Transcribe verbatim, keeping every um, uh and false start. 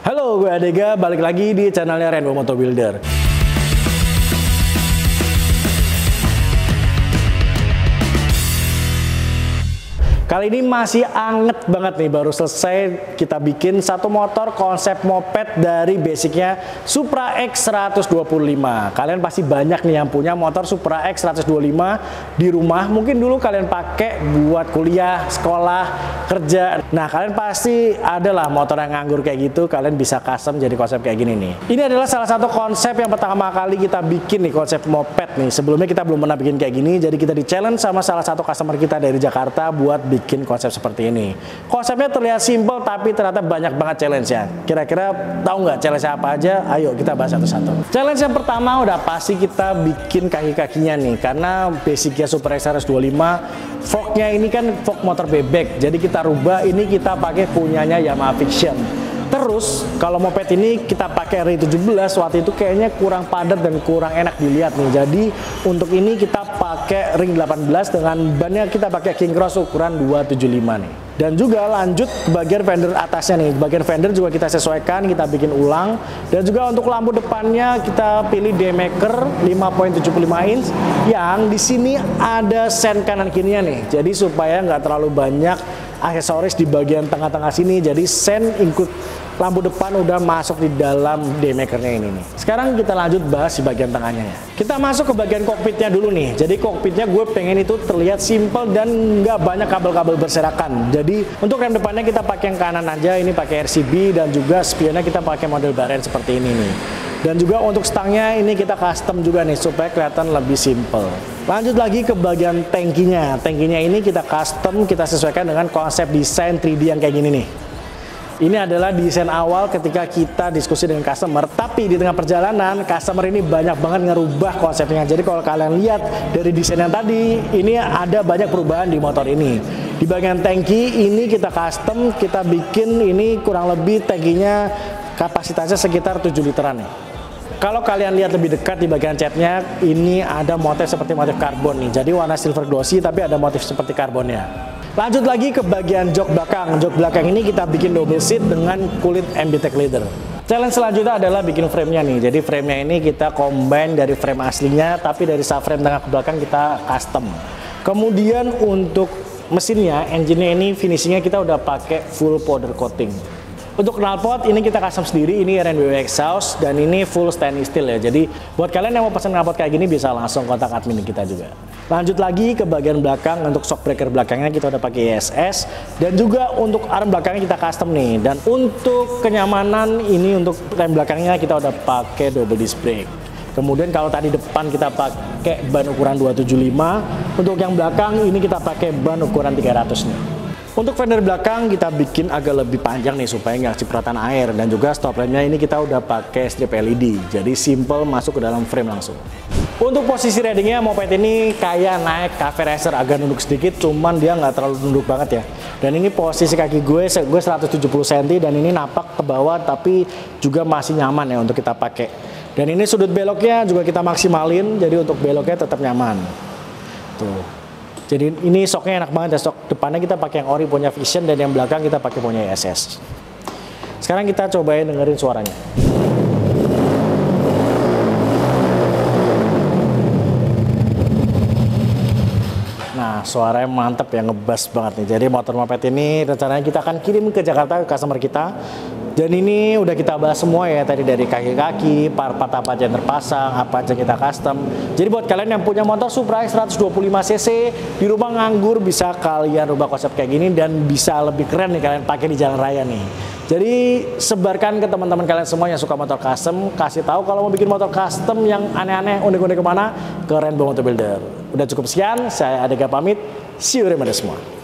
Halo, gue Adega, balik lagi di channelnya Rainbow Moto Builder. Kali ini masih anget banget nih, baru selesai kita bikin satu motor konsep moped dari basicnya Supra X seratus dua puluh lima. Kalian pasti banyak nih yang punya motor Supra X seratus dua puluh lima di rumah. Mungkin dulu kalian pakai buat kuliah, sekolah, kerja. Nah, kalian pasti adalah motor yang nganggur kayak gitu, kalian bisa custom jadi konsep kayak gini nih. Ini adalah salah satu konsep yang pertama kali kita bikin nih, konsep moped nih. Sebelumnya kita belum pernah bikin kayak gini, jadi kita di-challenge sama salah satu customer kita dari Jakarta buat bikin bikin konsep seperti ini. Konsepnya terlihat simpel tapi ternyata banyak banget challenge ya. Kira-kira tahu nggak challenge apa aja? Ayo kita bahas satu-satu. Challenge yang pertama udah pasti kita bikin kaki-kakinya nih, karena basicnya Supra X seratus dua puluh lima forknya ini kan fork motor bebek, jadi kita rubah ini, kita pakai punyanya Yamaha Vixion. Terus kalau moped ini kita pakai R tujuh belas, waktu itu kayaknya kurang padat dan kurang enak dilihat nih. Jadi untuk ini kita pakai ring delapan belas dengan bannya kita pakai King Cross ukuran dua tujuh lima nih. Dan juga lanjut ke bagian fender atasnya nih. Bagian fender juga kita sesuaikan, kita bikin ulang. Dan juga untuk lampu depannya kita pilih Daymaker lima koma tujuh lima inch yang di sini ada sen kanan kirinya nih. Jadi supaya nggak terlalu banyak aksesoris di bagian tengah-tengah sini, jadi sen include lampu depan udah masuk di dalam Daymakernya ini nih. Sekarang kita lanjut bahas di bagian tengahnya ya. Kita masuk ke bagian kokpitnya dulu nih. Jadi kokpitnya gue pengen itu terlihat simple dan nggak banyak kabel-kabel berserakan. Jadi untuk rem depannya kita pakai yang kanan aja, ini pakai R C B, dan juga spionnya kita pakai model baren seperti ini nih. Dan juga untuk stangnya ini kita custom juga nih supaya kelihatan lebih simple. Lanjut lagi ke bagian tankinya. Tankinya ini kita custom, kita sesuaikan dengan konsep desain tiga D yang kayak gini nih. Ini adalah desain awal ketika kita diskusi dengan customer, tapi di tengah perjalanan customer ini banyak banget ngerubah konsepnya. Jadi kalau kalian lihat dari desain yang tadi, ini ada banyak perubahan di motor ini. Di bagian tangki ini kita custom, kita bikin ini kurang lebih tangkinya kapasitasnya sekitar tujuh literan nih. Kalau kalian lihat lebih dekat di bagian catnya, ini ada motif seperti motif karbon nih. Jadi warna silver glossy tapi ada motif seperti karbonnya. Lanjut lagi ke bagian jok belakang. Jok belakang ini kita bikin double seat dengan kulit M B Tech Leather. Challenge selanjutnya adalah bikin frame-nya nih. Jadi frame-nya ini kita combine dari frame aslinya, tapi dari subframe tengah ke belakang kita custom. Kemudian untuk mesinnya, engine-nya ini finishingnya kita udah pakai full powder coating. Untuk knalpot ini kita custom sendiri, ini R and B exhaust dan ini full stainless steel ya. Jadi buat kalian yang mau pesan knalpot kayak gini bisa langsung kontak admin kita juga. Lanjut lagi ke bagian belakang, untuk shock breaker belakangnya kita udah pakai I S S dan juga untuk arm belakangnya kita custom nih. Dan untuk kenyamanan ini untuk rem belakangnya kita udah pakai double disc brake. Kemudian kalau tadi depan kita pakai ban ukuran dua tujuh lima, untuk yang belakang ini kita pakai ban ukuran tiga ratus nih. Untuk fender belakang kita bikin agak lebih panjang nih supaya nggak cipratan air, dan juga stop lampnya ini kita udah pakai strip L E D, jadi simple masuk ke dalam frame langsung. Untuk posisi ridingnya moped ini kayak naik cafe racer, agak nunduk sedikit, cuman dia nggak terlalu nunduk banget ya. Dan ini posisi kaki gue, gue seratus tujuh puluh sentimeter dan ini napak ke bawah tapi juga masih nyaman ya untuk kita pakai. Dan ini sudut beloknya juga kita maksimalin, jadi untuk beloknya tetap nyaman. Tuh. Jadi ini soknya enak banget ya, sok depannya kita pakai yang ori punya Vixion dan yang belakang kita pakai punya I S S. Sekarang kita cobain dengerin suaranya. Nah, suaranya mantep ya, ngebas banget nih. Jadi motor moped ini rencananya kita akan kirim ke Jakarta ke customer kita. Dan ini udah kita bahas semua ya, tadi dari kaki-kaki, part-part apa aja yang terpasang, apa aja kita custom. Jadi buat kalian yang punya motor Supra X seratus dua puluh lima cc, di rumah nganggur bisa kalian rubah konsep kayak gini dan bisa lebih keren nih kalian pakai di jalan raya nih. Jadi sebarkan ke teman-teman kalian semua yang suka motor custom, kasih tahu kalau mau bikin motor custom yang aneh-aneh, unik-unik kemana, ke Rainbow Moto Builder. Udah cukup sekian, saya Adega pamit, see you remember semua.